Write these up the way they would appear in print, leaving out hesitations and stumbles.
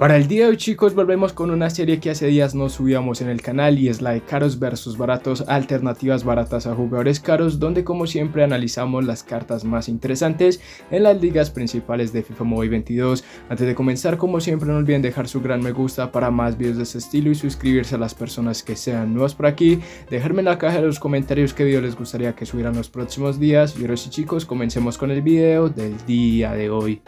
Para el día de hoy, chicos, volvemos con una serie que hace días no subíamos en el canal y es la de caros versus baratos, alternativas baratas a jugadores caros, donde como siempre analizamos las cartas más interesantes en las ligas principales de FIFA Mobile 22. Antes de comenzar, como siempre, no olviden dejar su gran me gusta para más videos de este estilo y suscribirse a las personas que sean nuevas por aquí. Dejarme en la caja de los comentarios qué video les gustaría que subieran los próximos días. Y ahora sí, chicos, comencemos con el video del día de hoy.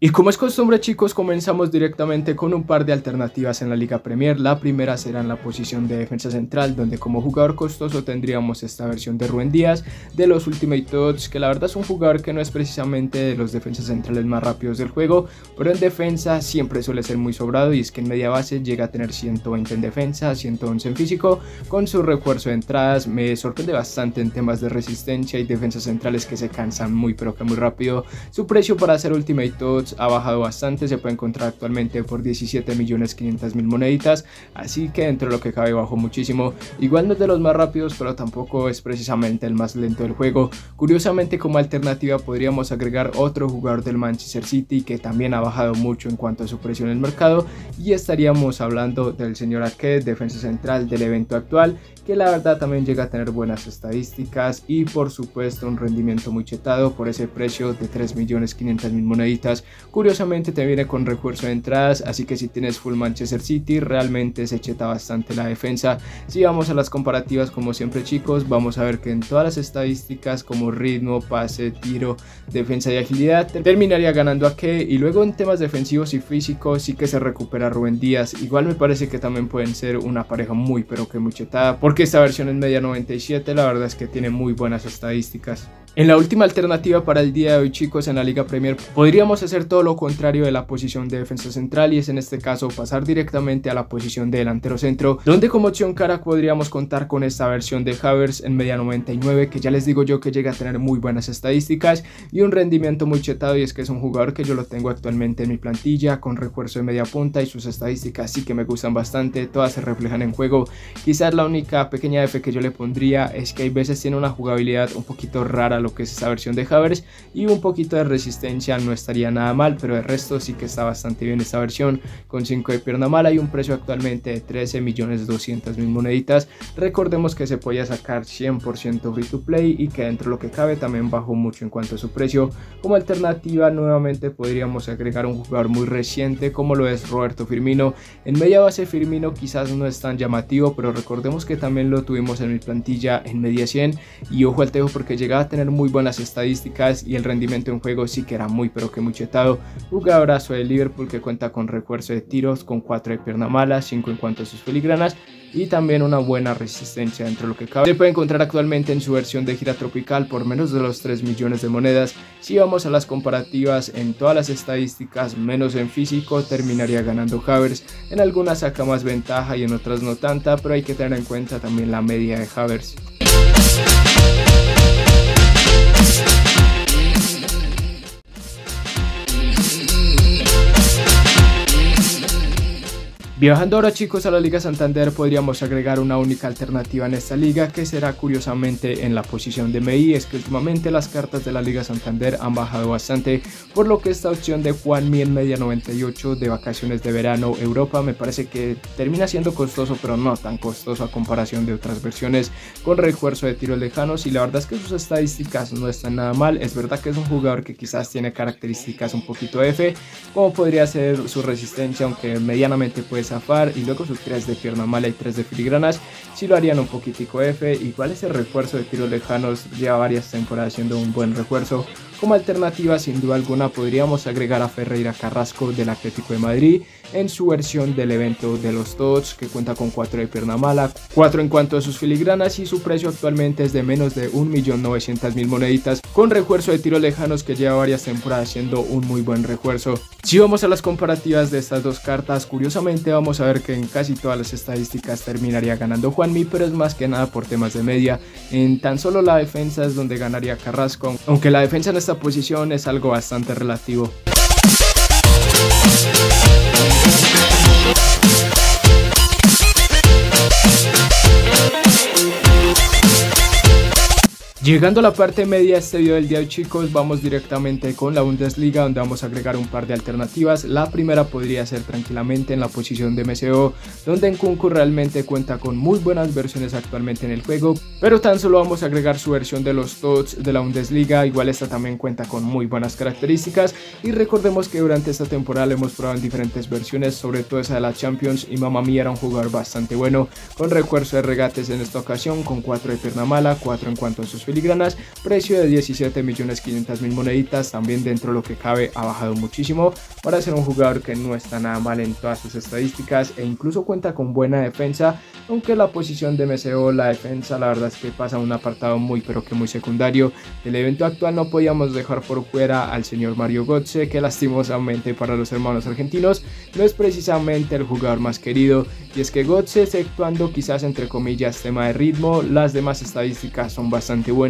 Y como es costumbre, chicos, comenzamos directamente con un par de alternativas en la Liga Premier. La primera será en la posición de defensa central, donde como jugador costoso tendríamos esta versión de Rubén Díaz de los Ultimate Tots, que la verdad es un jugador que no es precisamente de los defensas centrales más rápidos del juego, pero en defensa siempre suele ser muy sobrado, y es que en media base llega a tener 120 en defensa, 111 en físico. Con su refuerzo de entradas me sorprende bastante en temas de resistencia y defensas centrales que se cansan muy pero que muy rápido. Su precio para hacer Ultimate Tots ha bajado bastante, se puede encontrar actualmente por 17.500.000 moneditas, así que dentro de lo que cabe bajó muchísimo. Igual no es de los más rápidos, pero tampoco es precisamente el más lento del juego. Curiosamente, como alternativa podríamos agregar otro jugador del Manchester City que también ha bajado mucho en cuanto a su precio en el mercado, y estaríamos hablando del señor Aké, defensa central del evento actual, que la verdad también llega a tener buenas estadísticas y por supuesto un rendimiento muy chetado por ese precio de 3.500.000 moneditas. Curiosamente te viene con refuerzo de entradas, así que si tienes full Manchester City realmente se cheta bastante la defensa. Si vamos a las comparativas, como siempre, chicos, vamos a ver que en todas las estadísticas como ritmo, pase, tiro, defensa y agilidad terminaría ganando Aké, y luego en temas defensivos y físicos sí que se recupera Rubén Díaz. Igual me parece que también pueden ser una pareja muy pero que muy chetada, porque esta versión en media 97 la verdad es que tiene muy buenas estadísticas. En la última alternativa para el día de hoy, chicos, en la Liga Premier podríamos hacer todo lo contrario de la posición de defensa central, y es en este caso pasar directamente a la posición de delantero centro, donde como opción cara podríamos contar con esta versión de Havers en media 99, que ya les digo yo que llega a tener muy buenas estadísticas y un rendimiento muy chetado, y es que es un jugador que yo lo tengo actualmente en mi plantilla con refuerzo de media punta, y sus estadísticas sí que me gustan bastante, todas se reflejan en juego. Quizás la única pequeña F que yo le pondría es que hay veces tiene una jugabilidad un poquito rara lo que es esta versión de Havers, y un poquito de resistencia no estaría nada mal, pero el resto sí que está bastante bien esta versión con 5 de pierna mala y un precio actualmente de 13.200.000 moneditas. Recordemos que se podía sacar 100% free to play y que dentro de lo que cabe también bajó mucho en cuanto a su precio. Como alternativa nuevamente podríamos agregar un jugador muy reciente como lo es Roberto Firmino. En media base Firmino quizás no es tan llamativo, pero recordemos que también lo tuvimos en mi plantilla en media 100, y ojo al tejo porque llegaba a tener muy buenas estadísticas y el rendimiento en juego sí que era muy pero que muy chetado. Jugadorazo de Liverpool que cuenta con refuerzo de tiros, con 4 de pierna mala, 5 en cuanto a sus filigranas y también una buena resistencia dentro de lo que cabe. Se puede encontrar actualmente en su versión de gira tropical por menos de los 3 millones de monedas. Si vamos a las comparativas, en todas las estadísticas menos en físico terminaría ganando Havers. En algunas saca más ventaja y en otras no tanta, pero hay que tener en cuenta también la media de Havers. Viajando ahora, chicos, a la Liga Santander podríamos agregar una única alternativa en esta liga, que será curiosamente en la posición de MI. Es que últimamente las cartas de la Liga Santander han bajado bastante, por lo que esta opción de Juanmi en media 98 de vacaciones de verano Europa me parece que termina siendo costoso, pero no tan costoso a comparación de otras versiones, con refuerzo de tiros lejanos, y la verdad es que sus estadísticas no están nada mal. Es verdad que es un jugador que quizás tiene características un poquito F, como podría ser su resistencia, aunque medianamente puede ser, y luego sus 3 de pierna mala y 3 de filigranas si lo harían un poquitico F. Igual ese refuerzo de tiros lejanos lleva varias temporadas siendo un buen refuerzo. Como alternativa sin duda alguna podríamos agregar a Ferreira Carrasco del Atlético de Madrid en su versión del evento de los Tots, que cuenta con 4 de pierna mala, 4 en cuanto a sus filigranas, y su precio actualmente es de menos de 1.900.000 moneditas, con refuerzo de tiros lejanos que lleva varias temporadas siendo un muy buen refuerzo. Si vamos a las comparativas de estas dos cartas, curiosamente vamos a ver que en casi todas las estadísticas terminaría ganando Juanmi, pero es más que nada por temas de media. En tan solo la defensa es donde ganaría Carrasco, aunque la defensa en esta posición es algo bastante relativo. Llegando a la parte media de este video del día de hoy, chicos, vamos directamente con la Bundesliga, donde vamos a agregar un par de alternativas. La primera podría ser tranquilamente en la posición de MCO, donde Nkunku realmente cuenta con muy buenas versiones actualmente en el juego, pero tan solo vamos a agregar su versión de los Tots de la Bundesliga. Igual esta también cuenta con muy buenas características, y recordemos que durante esta temporada lo hemos probado en diferentes versiones, sobre todo esa de la Champions, y Mamma Mia era un jugador bastante bueno, con refuerzo de regates en esta ocasión, con 4 de pierna mala, 4 en cuanto a sus filigranas, precio de 17.500.000 moneditas. También dentro de lo que cabe ha bajado muchísimo para ser un jugador que no está nada mal en todas sus estadísticas, e incluso cuenta con buena defensa, aunque la posición de MCO, la defensa, la verdad es que pasa a un apartado muy pero que muy secundario. Del evento actual no podíamos dejar por fuera al señor Mario Gotze, que lastimosamente para los hermanos argentinos no es precisamente el jugador más querido, y es que Gotze, exceptuando quizás entre comillas tema de ritmo, las demás estadísticas son bastante buenas.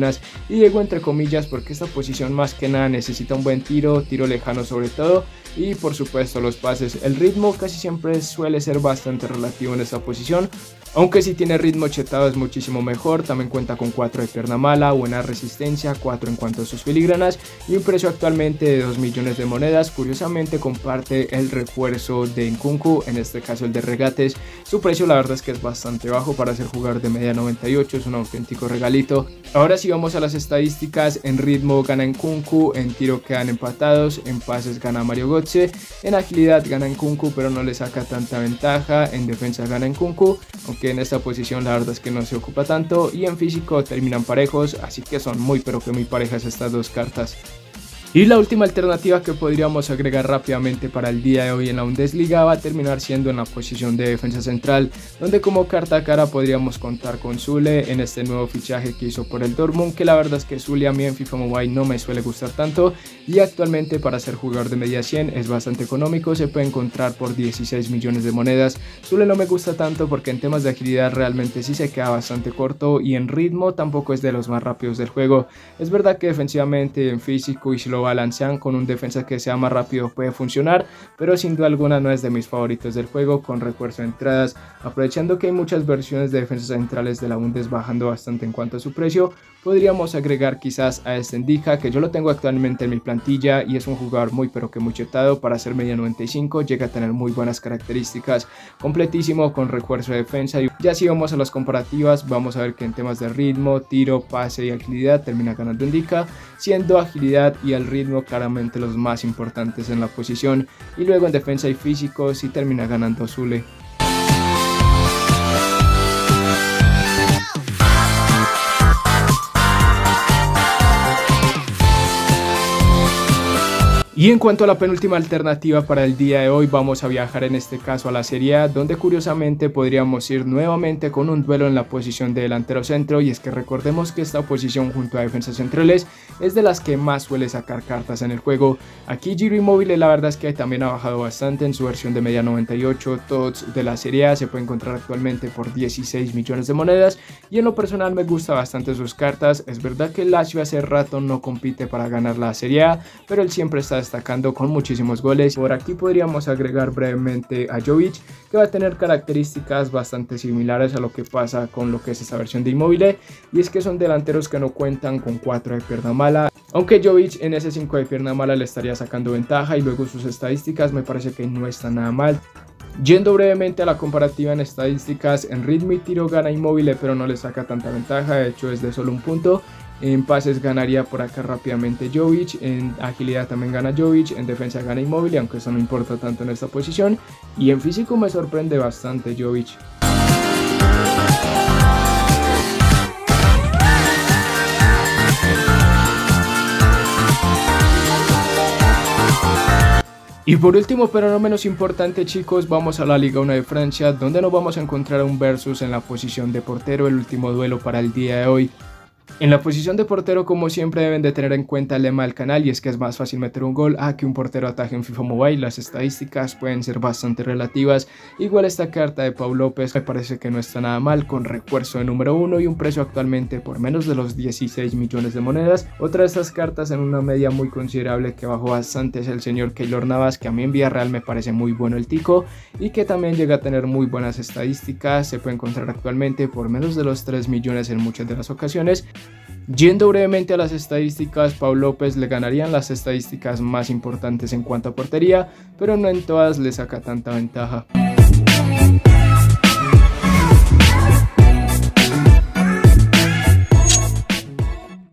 Y digo entre comillas porque esta posición más que nada necesita un buen tiro, tiro lejano sobre todo, y por supuesto los pases. El ritmo casi siempre suele ser bastante relativo en esta posición, aunque si tiene ritmo chetado es muchísimo mejor. También cuenta con 4 de pierna mala, buena resistencia, 4 en cuanto a sus filigranas, y un precio actualmente de 2 millones de monedas. Curiosamente comparte el refuerzo de Nkunku, en este caso el de regates. Su precio la verdad es que es bastante bajo para ser jugador de media 98, es un auténtico regalito. Ahora sí vamos a las estadísticas. En ritmo gana Nkunku, en tiro quedan empatados, en pases gana Mario Gotze, en agilidad gana Nkunku pero no le saca tanta ventaja, en defensa gana Nkunku, aunque en esta posición la verdad es que no se ocupa tanto, y en físico terminan parejos, así que son muy pero que muy parejas estas dos cartas. Y la última alternativa que podríamos agregar rápidamente para el día de hoy en la Bundesliga va a terminar siendo en la posición de defensa central, donde como carta a cara podríamos contar con Zule, en este nuevo fichaje que hizo por el Dortmund, que la verdad es que Zule a mí en FIFA Mobile no me suele gustar tanto, y actualmente para ser jugador de media 100 es bastante económico, se puede encontrar por 16 millones de monedas. Zule no me gusta tanto porque en temas de agilidad realmente sí se queda bastante corto, y en ritmo tampoco es de los más rápidos del juego. Es verdad que defensivamente, en físico y si lo balancean con un defensa que sea más rápido puede funcionar, pero sin duda alguna no es de mis favoritos del juego. Con refuerzo de entradas, aprovechando que hay muchas versiones de defensas centrales de la Bundes bajando bastante en cuanto a su precio, podríamos agregar quizás a este Indica, que yo lo tengo actualmente en mi plantilla y es un jugador muy pero que muy chetado para ser media 95, llega a tener muy buenas características, completísimo con refuerzo de defensa. Y ya si vamos a las comparativas, vamos a ver que en temas de ritmo, tiro, pase y agilidad termina ganando Indica, siendo agilidad y el ritmo claramente los más importantes en la posición, y luego en defensa y físico sí termina ganando Zule. Y en cuanto a la penúltima alternativa para el día de hoy, vamos a viajar en este caso a la Serie A, donde curiosamente podríamos ir nuevamente con un duelo en la posición de delantero centro, y es que recordemos que esta posición junto a defensas centrales es de las que más suele sacar cartas en el juego. Aquí Ciro Immobile la verdad es que también ha bajado bastante en su versión de media 98 Tots de la Serie A, se puede encontrar actualmente por 16 millones de monedas, y en lo personal me gusta bastante sus cartas. Es verdad que Lazio hace rato no compite para ganar la Serie A, pero él siempre está destacando con muchísimos goles. Por aquí podríamos agregar brevemente a Jovic, que va a tener características bastante similares a lo que pasa con lo que es esta versión de Immobile, y es que son delanteros que no cuentan con 4 de pierna mala, aunque Jovic en ese 5 de pierna mala le estaría sacando ventaja, y luego sus estadísticas me parece que no están nada mal. Yendo brevemente a la comparativa en estadísticas, en ritmo y tiro gana Immobile pero no le saca tanta ventaja, de hecho es de solo un punto. En pases ganaría por acá rápidamente Jovic, en agilidad también gana Jovic, en defensa gana Immobile, aunque eso no importa tanto en esta posición, y en físico me sorprende bastante Jovic. Y por último pero no menos importante, chicos, vamos a la Liga 1 de Francia, donde nos vamos a encontrar un versus en la posición de portero, el último duelo para el día de hoy. En la posición de portero, como siempre, deben de tener en cuenta el lema del canal, y es que es más fácil meter un gol a que un portero ataje en FIFA Mobile. Las estadísticas pueden ser bastante relativas. Igual esta carta de Pau López me parece que no está nada mal, con refuerzo de número 1 y un precio actualmente por menos de los 16 millones de monedas. Otra de estas cartas en una media muy considerable que bajó bastante es el señor Keylor Navas, que a mí en Villarreal me parece muy bueno el tico y que también llega a tener muy buenas estadísticas. Se puede encontrar actualmente por menos de los 3 millones en muchas de las ocasiones. Yendo brevemente a las estadísticas, Pau López le ganarían las estadísticas más importantes en cuanto a portería, pero no en todas le saca tanta ventaja.